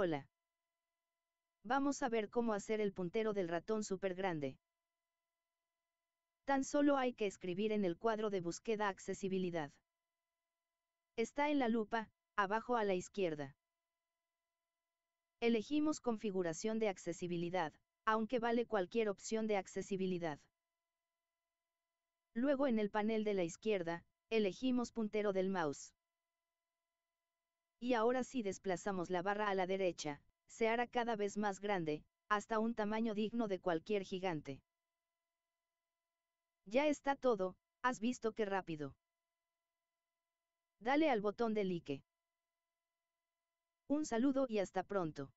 Hola. Vamos a ver cómo hacer el puntero del ratón súper grande. Tan solo hay que escribir en el cuadro de búsqueda accesibilidad. Está en la lupa, abajo a la izquierda. Elegimos configuración de accesibilidad, aunque vale cualquier opción de accesibilidad. Luego en el panel de la izquierda, elegimos puntero del mouse. Y ahora si desplazamos la barra a la derecha, se hará cada vez más grande, hasta un tamaño digno de cualquier gigante. Ya está todo, ¿has visto qué rápido? Dale al botón de like. Un saludo y hasta pronto.